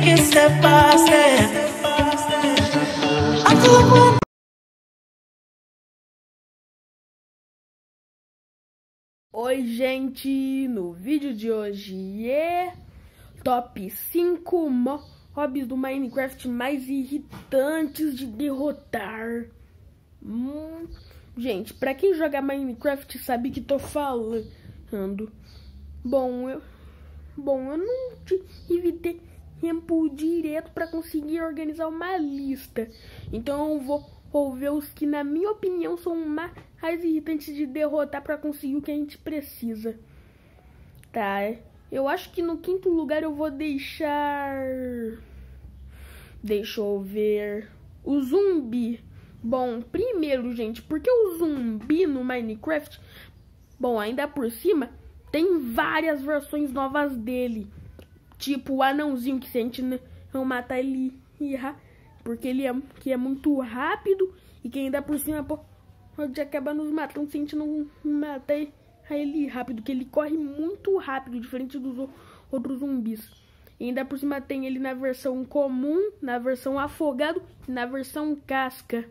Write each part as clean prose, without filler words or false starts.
take it step by step. I feel like we're Oi, gente! No vídeo de hoje é Top 5 mobs do Minecraft mais irritantes de derrotar. Gente, pra quem joga Minecraft sabe que tô falando. Bom, eu não tive tempo direto pra conseguir organizar uma lista. Então eu vou ver os que, na minha opinião, são mais irritantes de derrotar pra conseguir o que a gente precisa. Tá, eu acho que no quinto lugar eu vou deixar... Deixa eu ver... O zumbi. Bom, primeiro, gente, porque o zumbi no Minecraft... Bom, ainda por cima, tem várias versões novas dele. Tipo o anãozinho, que se a gente não matar ele... Porque ele é muito rápido e que ainda por cima pode acabar nos matando se a gente não matar ele rápido, que ele corre muito rápido, diferente dos outros zumbis. E ainda por cima tem ele na versão comum, na versão afogado e na versão casca,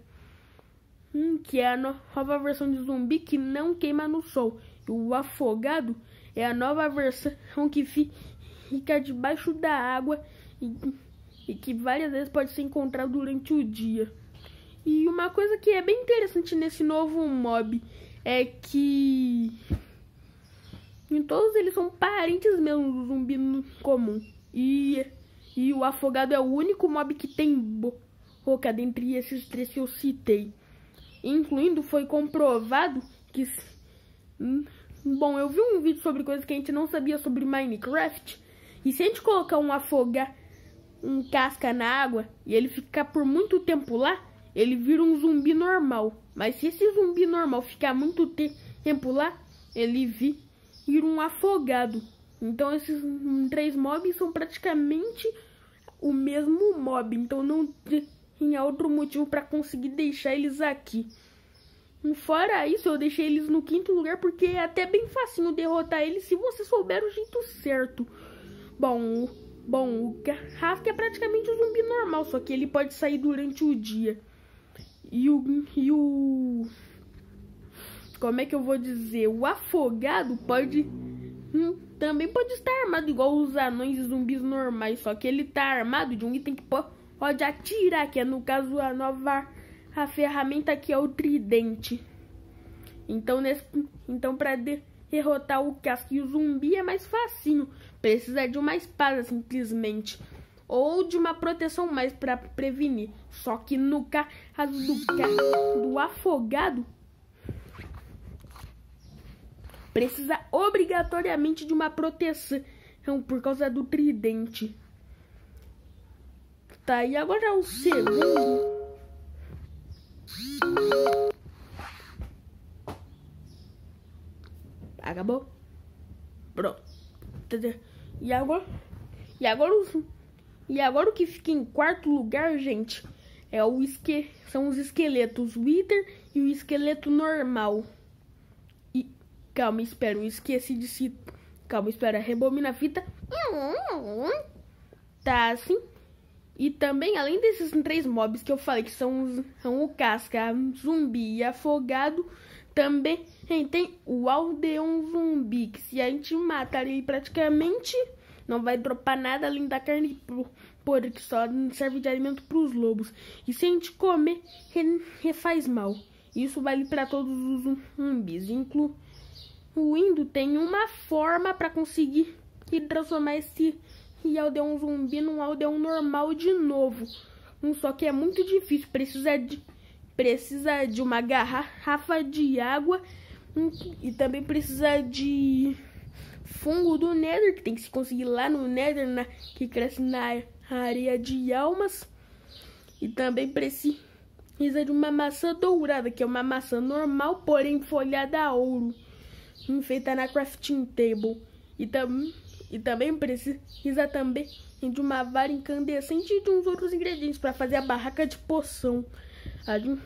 que é a nova versão de zumbi que não queima no sol. E o afogado é a nova versão que fica debaixo da água e que várias vezes pode ser encontrado durante o dia. E uma coisa que é bem interessante nesse novo mob é que todos eles são parentes mesmo do zumbi comum. E o afogado é o único mob que tem boca dentre esses três que eu citei. Incluindo, foi comprovado que... Bom, eu vi um vídeo sobre coisas que a gente não sabia sobre Minecraft. E se a gente colocar um afogado, um casca na água, e ele ficar por muito tempo lá, ele vira um zumbi normal. Mas se esse zumbi normal ficar muito tempo lá, ele vira um afogado. Então esses três mobs são praticamente o mesmo mob. Então não tinha outro motivo para conseguir deixar eles aqui. Fora isso, eu deixei eles no quinto lugar porque é até bem facinho derrotar eles se você souber o jeito certo. Bom, o Ghast é praticamente um zumbi normal, só que ele pode sair durante o dia. E o... Como é que eu vou dizer? O afogado pode... também pode estar armado igual os anões e zumbis normais, só que ele tá armado de um item que pode atirar, que é, no caso, a nova ferramenta que é o tridente. Então pra derrotar o casca e o zumbi é mais facinho. Precisa de uma espada simplesmente, ou de uma proteção mais para prevenir. Só que no caso do afogado, precisa obrigatoriamente de uma proteção por causa do tridente. Tá, e agora o segundo. Acabou? Pronto. E agora o que fica em quarto lugar, gente, são os esqueletos Wither e o esqueleto normal. E calma, espera, eu esqueci de citar. Calma, espera, rebobina a fita. Tá, assim. E também, além desses três mobs que eu falei, que são o casca, zumbi e afogado, também tem o aldeão zumbi, que se a gente matar ele praticamente não vai dropar nada além da carne podre, que só serve de alimento para os lobos. E se a gente comer, refaz mal. Isso vale para todos os zumbis, incluindo tem uma forma para conseguir transformar esse aldeão zumbi num aldeão normal de novo. Só que é muito difícil, precisa de uma garrafa de água e também precisa de fungo do Nether, que tem que se conseguir lá no Nether, que cresce na areia de almas. E também precisa de uma maçã dourada, que é uma maçã normal, porém folhada a ouro, feita na crafting table. E também precisa também de uma vara incandescente e de uns outros ingredientes para fazer a barraca de poção. A gente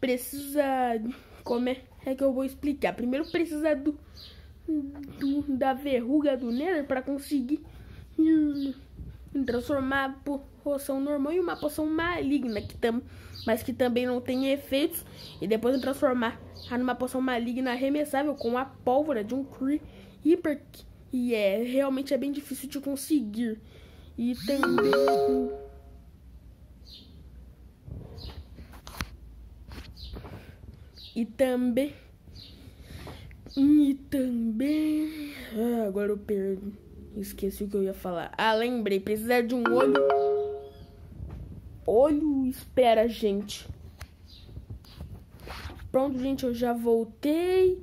precisa... Como é que eu vou explicar? Primeiro precisa da verruga do Nether para conseguir em transformar a poção normal em uma poção maligna, mas que também não tem efeitos, e depois em transformar numa poção maligna arremessável com a pólvora de um Creeper, que realmente é bem difícil de conseguir. E também... Ah, agora eu perdi. Esqueci o que eu ia falar. Ah, lembrei. Precisa de um olho. Olho espera, gente. Pronto, gente. Eu já voltei.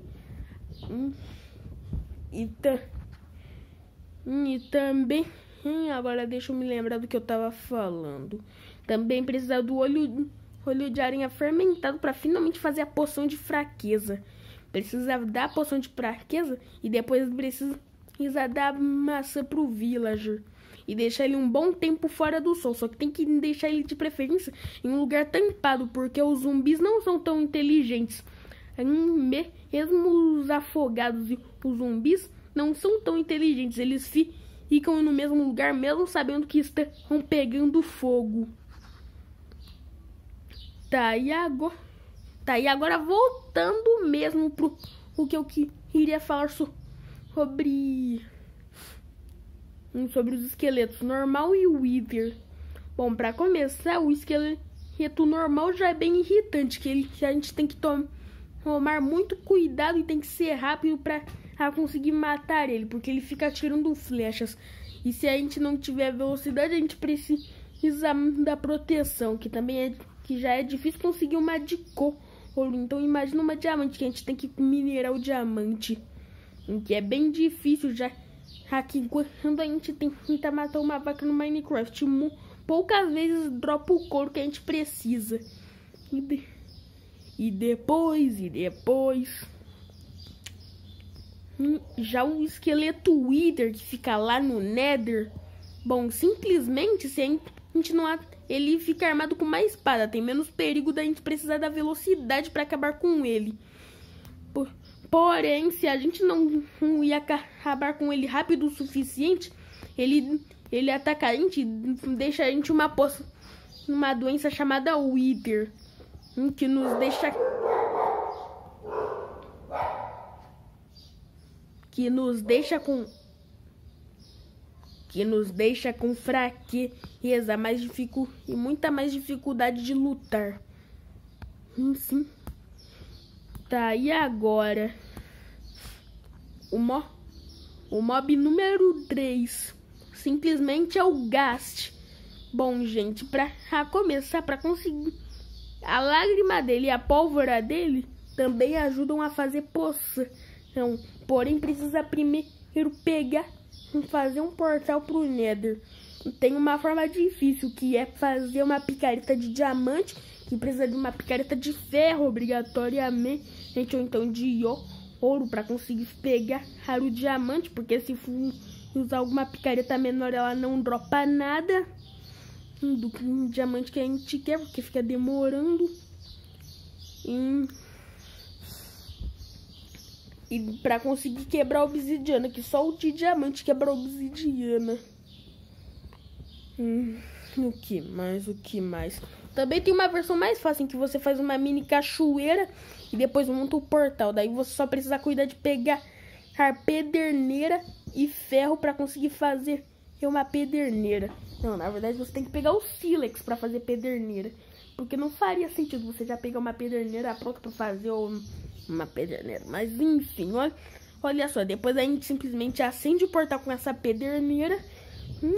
E também... agora deixa eu me lembrar do que eu tava falando. Também precisa do olho de aranha fermentado para finalmente fazer a poção de fraqueza. Precisa dar a poção de fraqueza e depois precisa dar maçã pro villager. E deixar ele um bom tempo fora do sol. Só que tem que deixar ele de preferência em um lugar tampado, porque os zumbis não são tão inteligentes. Mesmo os afogados e os zumbis não são tão inteligentes. Eles ficam no mesmo lugar mesmo sabendo que estão pegando fogo. Tá, e agora voltando mesmo pro o que eu queria falar sobre os esqueletos normal e o Wither. Bom, para começar, o esqueleto normal já é bem irritante, que a gente tem que tomar muito cuidado e tem que ser rápido para conseguir matar ele, porque ele fica atirando flechas. E se a gente não tiver velocidade, a gente precisa da proteção, que já é difícil conseguir uma de couro. Então imagina uma diamante, que a gente tem que minerar o diamante, que é bem difícil já aqui. Quando a gente tenta matar uma vaca no Minecraft, poucas vezes dropa o couro que a gente precisa. E depois já o esqueleto Wither, que fica lá no Nether. Bom, simplesmente se a gente não... ele fica armado com uma espada. Tem menos perigo da gente precisar da velocidade para acabar com ele. Porém, se a gente não ia acabar com ele rápido o suficiente, ele ataca a gente e deixa a gente uma doença chamada Wither, que nos deixa... Que nos deixa com fraqueza e muita mais dificuldade de lutar. Sim. Tá, e agora? O mob número 3. Simplesmente é o Ghast. Bom, gente, pra começar, pra conseguir... a lágrima dele e a pólvora dele também ajudam a fazer poção. Então, porém, precisa primeiro fazer um portal pro Nether. Tem uma forma difícil, que é fazer uma picareta de diamante, que precisa de uma picareta de ferro obrigatoriamente, gente, ou então de ouro, para conseguir pegar o diamante, porque se usar alguma picareta menor, ela não dropa nada do diamante que a gente quer, porque fica demorando. E pra conseguir quebrar a obsidiana, que só o diamante quebra a obsidiana. O que mais? Também tem uma versão mais fácil, em que você faz uma mini cachoeira e depois monta o portal. Daí você só precisa cuidar de pegar a pederneira e ferro pra conseguir fazer uma pederneira. Não, na verdade você tem que pegar o sílex pra fazer pederneira, porque não faria sentido você já pegar uma pederneira pronta pra fazer uma pederneira. Mas enfim, olha só, depois a gente simplesmente acende o portal com essa pederneira.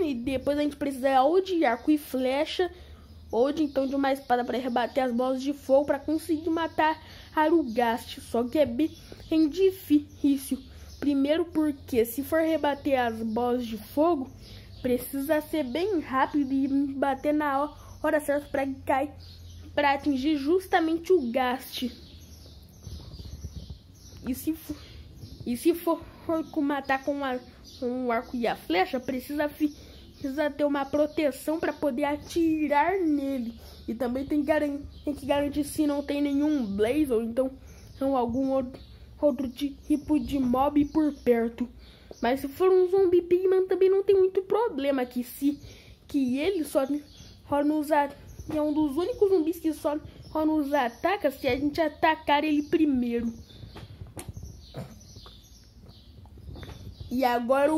E depois a gente precisa ou de arco e flecha, ou de uma espada para rebater as bolas de fogo, para conseguir matar o Ghast. Só que é bem difícil. Primeiro porque, se for rebater as bolas de fogo, precisa ser bem rápido e bater na hora certa para cair, para atingir justamente o Ghast. E se for matar com o arco e a flecha, precisa ter uma proteção para poder atirar nele. E também tem que garantir se não tem nenhum Blaze ou então algum outro tipo de mob por perto. Mas se for um zumbi pigman também não tem muito problema, que se que ele só nos ataca. É um dos únicos zumbis que só nos ataca se a gente atacar ele primeiro. E agora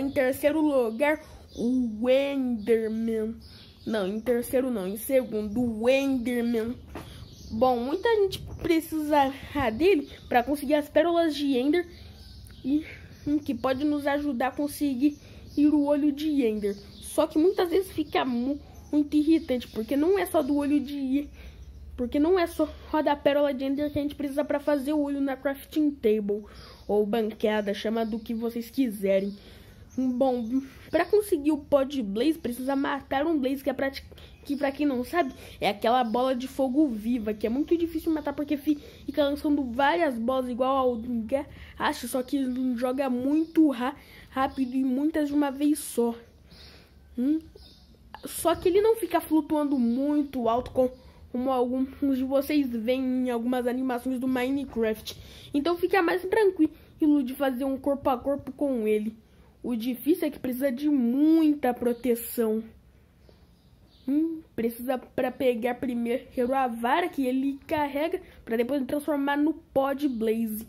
em terceiro lugar, o Enderman. Não, em terceiro não, em segundo, o Enderman. Bom, muita gente precisa dele para conseguir as pérolas de Ender, e que pode nos ajudar a conseguir ir o olho de Ender. Só que muitas vezes fica muito irritante, porque não é só do olho de... Porque não é só da pérola de Ender que a gente precisa para fazer o olho na crafting table, ou bancada, chama do que vocês quiserem. Bom, para conseguir o pó de Blaze, precisa matar um Blaze, que é pra quem não sabe, é aquela bola de fogo viva, que é muito difícil matar porque fica lançando várias bolas igual ao Ghast, só que joga muito rápido e muitas de uma vez só. Só que ele não fica flutuando muito alto como alguns de vocês veem em algumas animações do Minecraft. Então fica mais tranquilo de fazer um corpo a corpo com ele. O difícil é que precisa de muita proteção. Precisa para pegar primeiro a vara que ele carrega, para depois transformar no pó de Blaze,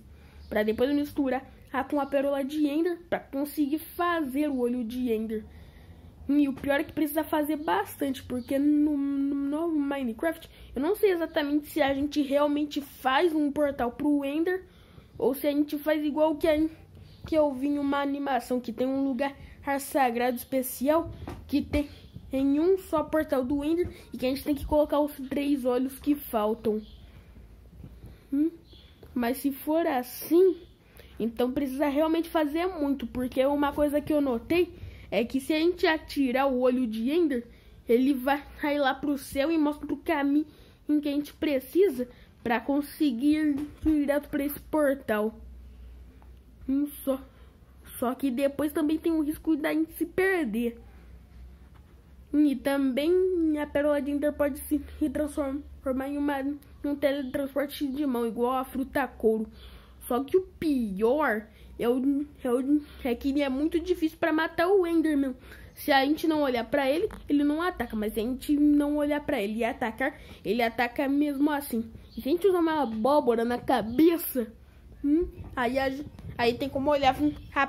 para depois misturar com a pérola de Ender, para conseguir fazer o olho de Ender. E o pior é que precisa fazer bastante, porque no Minecraft, eu não sei exatamente se a gente realmente faz um portal pro Ender, ou se a gente faz igual que eu vi em uma animação, que tem um lugar sagrado especial, que tem em um só portal do Ender, e que a gente tem que colocar os 3 olhos que faltam. Mas se for assim, então precisa realmente fazer muito, porque uma coisa que eu notei é que se a gente atirar o olho de Ender, ele vai lá pro céu e mostra o caminho em que a gente precisa para conseguir ir direto para esse portal. Só que depois também tem o risco da gente se perder. E também a pérola de Ender pode se transformar em um teletransporte de mão, igual a fruta couro. Só que o pior é que ele é muito difícil para matar o Enderman. Se a gente não olhar para ele, ele não ataca. Mas se a gente não olhar para ele e atacar, ele ataca mesmo assim. E se a gente usar uma abóbora na cabeça, aí tem como olhar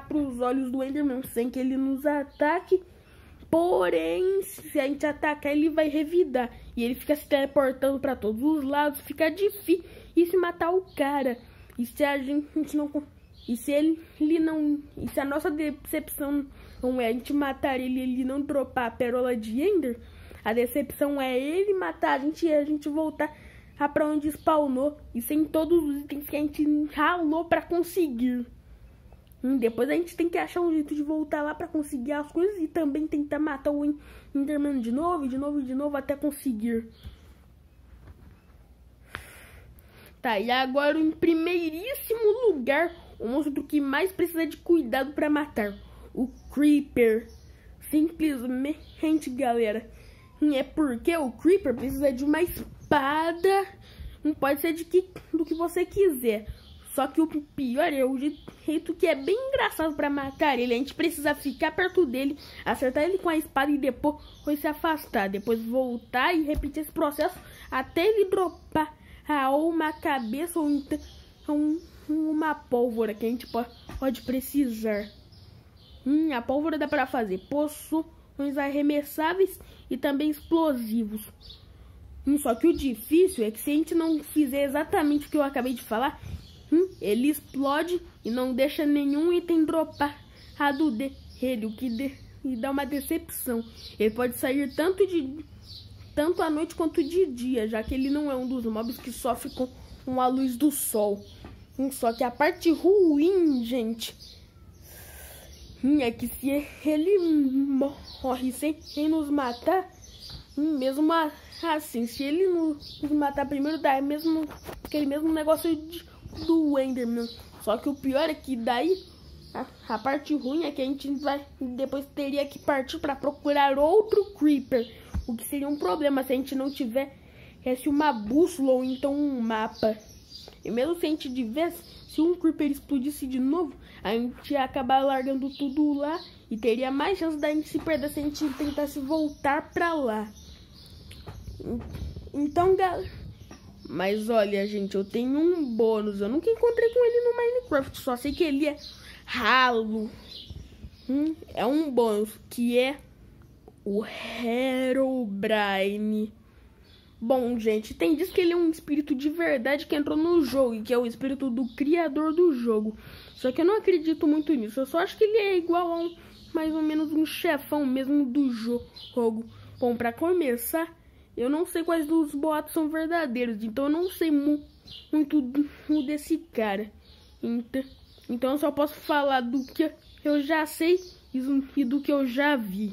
para os olhos do Enderman sem que ele nos ataque. Porém, se a gente atacar, ele vai revidar. E ele fica se teleportando para todos os lados. Fica difícil e se matar o cara. E se a gente não... E se a nossa decepção não é a gente matar ele e ele não dropar a pérola de Ender, a decepção é ele matar a gente e a gente voltar pra onde spawnou e sem todos os itens que a gente ralou pra conseguir. Depois a gente tem que achar um jeito de voltar lá pra conseguir as coisas e também tentar matar o Enderman de novo até conseguir. Tá, e agora em primeiríssimo lugar, o monstro que mais precisa de cuidado para matar, o Creeper. Simplesmente, galera, é porque o Creeper precisa de uma espada, não pode ser do que você quiser. Só que o pior é o jeito que é bem engraçado para matar ele. A gente precisa ficar perto dele, acertar ele com a espada e depois se afastar. Depois voltar e repetir esse processo até ele dropar ou uma cabeça ou então uma pólvora que a gente pode precisar. A pólvora dá para fazer poções arremessáveis e também explosivos. Só que o difícil é que se a gente não fizer exatamente o que eu acabei de falar, ele explode e não deixa nenhum item dropar dele, o que dá uma decepção. Ele pode sair tanto à noite quanto de dia, já que ele não é um dos mobs que sofre com a luz do sol. Só que a parte ruim, gente, é que se ele morre sem nos matar, mesmo assim, se ele nos matar primeiro, dá aquele mesmo negócio do Enderman. Só que o pior é que daí, a parte ruim é que a gente vai depois teria que partir para procurar outro Creeper, o que seria um problema se a gente não tivesse uma bússola ou então um mapa. E mesmo se a gente tivesse, Se um Creeper explodisse de novo, a gente ia acabar largando tudo lá e teria mais chance da gente se perder se a gente tentasse voltar pra lá. Então, galera... Mas olha, gente, eu tenho um bônus. Eu nunca encontrei com ele no Minecraft, só sei que ele é ralo. É um bônus, que é o Herobrine. Bom, gente, tem diz que ele é um espírito de verdade que entrou no jogo e que é o espírito do criador do jogo. Só que eu não acredito muito nisso, eu só acho que ele é igual a um, mais ou menos um chefão mesmo do jogo. Bom, pra começar, eu não sei quais dos boatos são verdadeiros, então eu não sei muito desse cara. Então eu só posso falar do que eu já sei e do que eu já vi.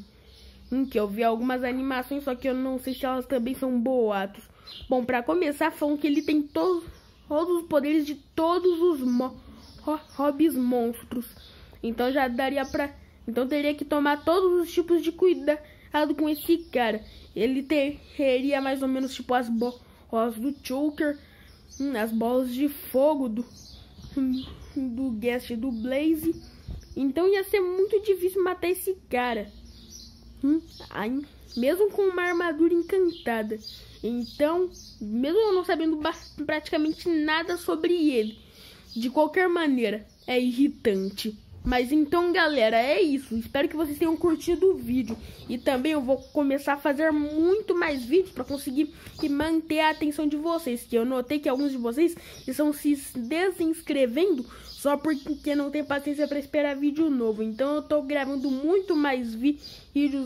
Que eu vi algumas animações, só que eu não sei se elas também são boatos. Bom, pra começar, falam que ele tem todos os poderes de todos os mobs monstros. Então já daria pra... Então teria que tomar todos os tipos de cuidado com esse cara. Ele teria mais ou menos tipo as bolas do Choker, as bolas de fogo do Ghast e do Blaze. Então ia ser muito difícil matar esse cara. Mesmo com uma armadura encantada. Então, mesmo eu não sabendo praticamente nada sobre ele, de qualquer maneira, é irritante. Mas então, galera, é isso. Espero que vocês tenham curtido o vídeo. E também eu vou começar a fazer muito mais vídeos para conseguir manter a atenção de vocês. Que eu notei que alguns de vocês estão se desinscrevendo só porque não tem paciência para esperar vídeo novo. Então eu tô gravando muito mais vídeos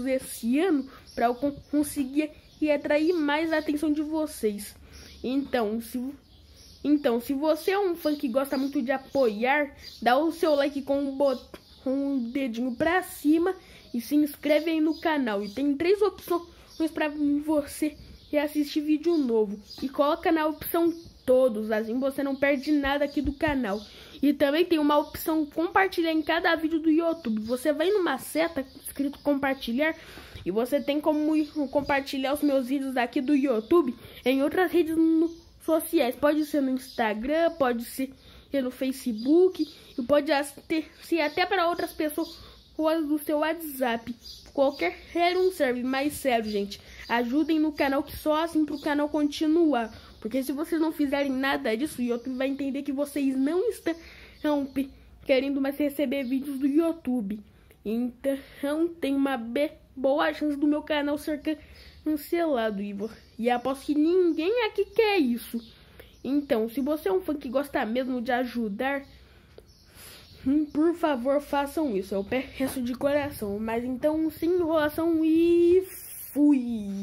esse ano para eu conseguir atrair mais a atenção de vocês. Então, se você é um fã que gosta muito de apoiar, dá o seu like com o dedinho pra cima e se inscreve aí no canal. E tem 3 opções pra você assistir vídeo novo. E coloca na opção todos, assim você não perde nada aqui do canal. E também tem uma opção compartilhar em cada vídeo do YouTube. Você vai numa seta escrito compartilhar e você tem como compartilhar os meus vídeos aqui do YouTube em outras redes sociais, pode ser no Instagram, pode ser no Facebook e pode ser até para outras pessoas do seu WhatsApp. Qualquer um serve, mas serve, gente. Ajudem no canal, que só assim para o canal continuar. Porque se vocês não fizerem nada disso, o YouTube vai entender que vocês não estão querendo mais receber vídeos do YouTube. Então tem uma boa chance do meu canal ser cancelado, Igor. E aposto que ninguém aqui quer isso. Então, se você é um fã que gosta mesmo de ajudar, por favor, façam isso. Eu peço de coração. Mas então, sem enrolação e fui!